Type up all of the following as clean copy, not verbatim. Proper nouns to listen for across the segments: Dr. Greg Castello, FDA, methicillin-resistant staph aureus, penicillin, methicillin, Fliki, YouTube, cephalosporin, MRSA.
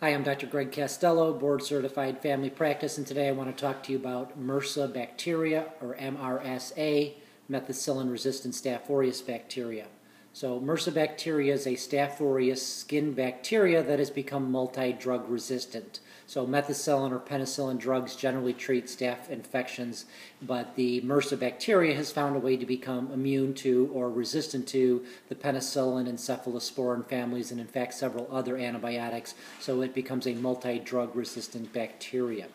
Hi, I'm Dr. Greg Castello, board-certified family practice, and today I want to talk to you about MRSA bacteria, or MRSA, methicillin-resistant staph aureus bacteria. So MRSA bacteria is a staph aureus skin bacteria that has become multi-drug resistant. So methicillin or penicillin drugs generally treat staph infections, but the MRSA bacteria has found a way to become immune to or resistant to the penicillin and cephalosporin families and in fact several other antibiotics, so it becomes a multi-drug resistant bacteria.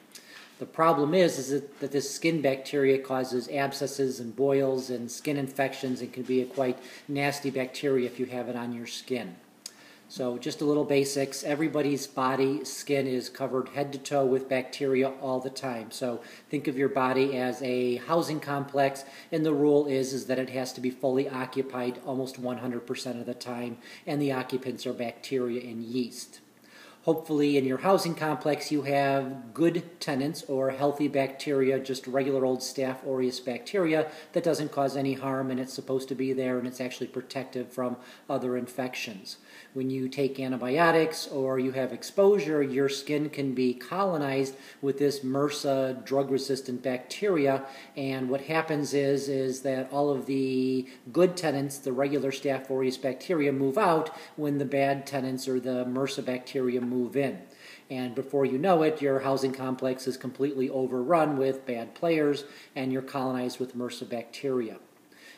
The problem is that this skin bacteria causes abscesses and boils and skin infections and can be a quite nasty bacteria if you have it on your skin. So just a little basics, everybody's body skin is covered head to toe with bacteria all the time. So think of your body as a housing complex, and the rule is that it has to be fully occupied almost 100% of the time, and the occupants are bacteria and yeast. Hopefully in your housing complex you have good tenants or healthy bacteria, just regular old staph aureus bacteria that doesn't cause any harm and it's supposed to be there and it's actually protective from other infections. When you take antibiotics or you have exposure, your skin can be colonized with this MRSA drug-resistant bacteria, and what happens is that all of the good tenants, the regular staph aureus bacteria, move out when the bad tenants or the MRSA bacteria move in. And before you know it, your housing complex is completely overrun with bad players and you're colonized with MRSA bacteria.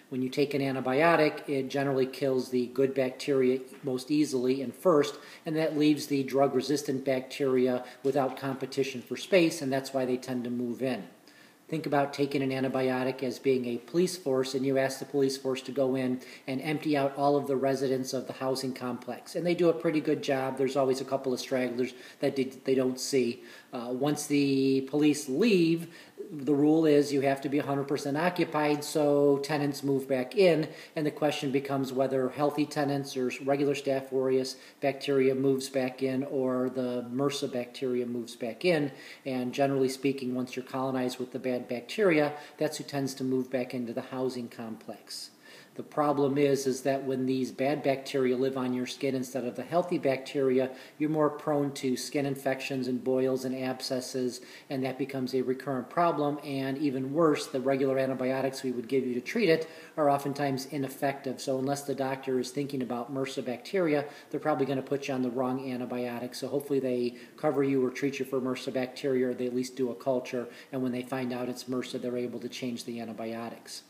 When you take an antibiotic, it generally kills the good bacteria most easily and first, and that leaves the drug-resistant bacteria without competition for space, and that's why they tend to move in. Think about taking an antibiotic as being a police force, and you ask the police force to go in and empty out all of the residents of the housing complex. And they do a pretty good job. There's always a couple of stragglers that they don't see. Once the police leave, the rule is you have to be 100% occupied, so tenants move back in, and the question becomes whether healthy tenants or regular staph aureus bacteria moves back in or the MRSA bacteria moves back in. And generally speaking, once you're colonized with the bad bacteria, that's who tends to move back into the housing complex. The problem is that when these bad bacteria live on your skin instead of the healthy bacteria, you're more prone to skin infections and boils and abscesses, and that becomes a recurrent problem. And even worse, the regular antibiotics we would give you to treat it are oftentimes ineffective. So unless the doctor is thinking about MRSA bacteria, they're probably going to put you on the wrong antibiotic. So hopefully they cover you or treat you for MRSA bacteria, or they at least do a culture. And when they find out it's MRSA, they're able to change the antibiotics.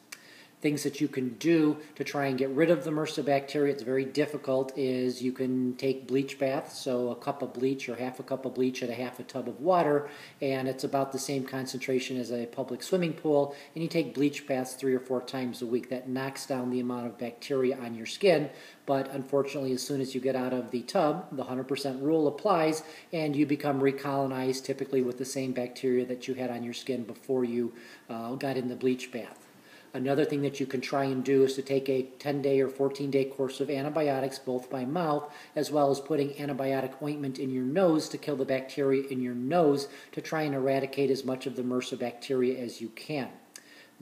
Things that you can do to try and get rid of the MRSA bacteria, it's very difficult, is you can take bleach baths, so a cup of bleach or half a cup of bleach at a half a tub of water, and it's about the same concentration as a public swimming pool, and you take bleach baths 3 or 4 times a week. That knocks down the amount of bacteria on your skin, but unfortunately as soon as you get out of the tub, the 100% rule applies, and you become recolonized typically with the same bacteria that you had on your skin before you got in the bleach bath. Another thing that you can try and do is to take a 10-day or 14-day course of antibiotics, both by mouth, as well as putting antibiotic ointment in your nose to kill the bacteria in your nose to try and eradicate as much of the MRSA bacteria as you can.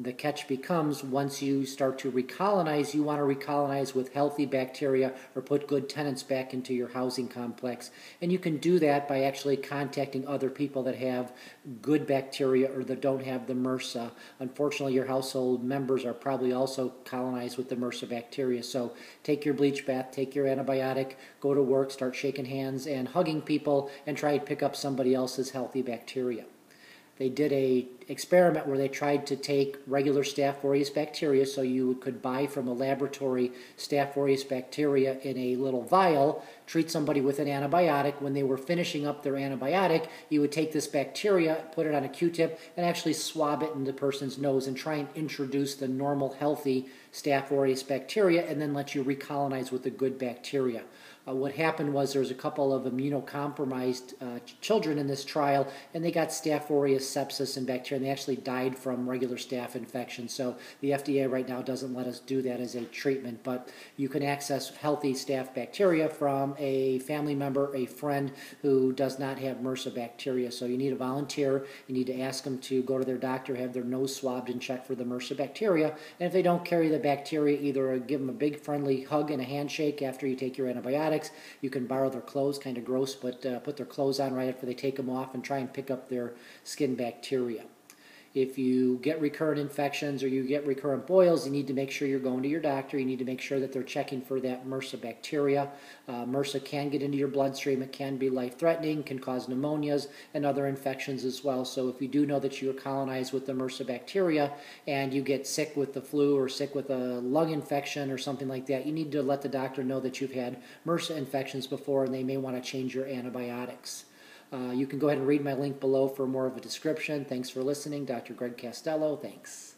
The catch becomes, once you start to recolonize, you want to recolonize with healthy bacteria or put good tenants back into your housing complex. And you can do that by actually contacting other people that have good bacteria or that don't have the MRSA. Unfortunately, your household members are probably also colonized with the MRSA bacteria. So take your bleach bath, take your antibiotic, go to work, start shaking hands and hugging people, and try to pick up somebody else's healthy bacteria. They did an experiment where they tried to take regular staph aureus bacteria, so you could buy from a laboratory staph aureus bacteria in a little vial, treat somebody with an antibiotic. When they were finishing up their antibiotic, you would take this bacteria, put it on a Q-tip, and actually swab it in the person's nose and try and introduce the normal, healthy staph aureus bacteria, and then let you recolonize with the good bacteria. What happened was there was a couple of immunocompromised children in this trial, and they got staph aureus sepsis and bacteria, and they actually died from regular staph infection. So the FDA right now doesn't let us do that as a treatment, but you can access healthy staph bacteria from a family member, a friend who does not have MRSA bacteria. So you need a volunteer. You need to ask them to go to their doctor, have their nose swabbed, and check for the MRSA bacteria. And if they don't carry the bacteria, either give them a big friendly hug and a handshake after you take your antibiotic, addicts. You can borrow their clothes, kind of gross, but put their clothes on right after they take them off and try and pick up their skin bacteria. If you get recurrent infections or you get recurrent boils, you need to make sure you're going to your doctor. You need to make sure that they're checking for that MRSA bacteria. MRSA can get into your bloodstream. It can be life-threatening, can cause pneumonias and other infections as well. So if you do know that you are colonized with the MRSA bacteria and you get sick with the flu or sick with a lung infection or something like that, you need to let the doctor know that you've had MRSA infections before and they may want to change your antibiotics. You can go ahead and read my link below for more of a description. Thanks for listening. Dr. Greg Castello, thanks.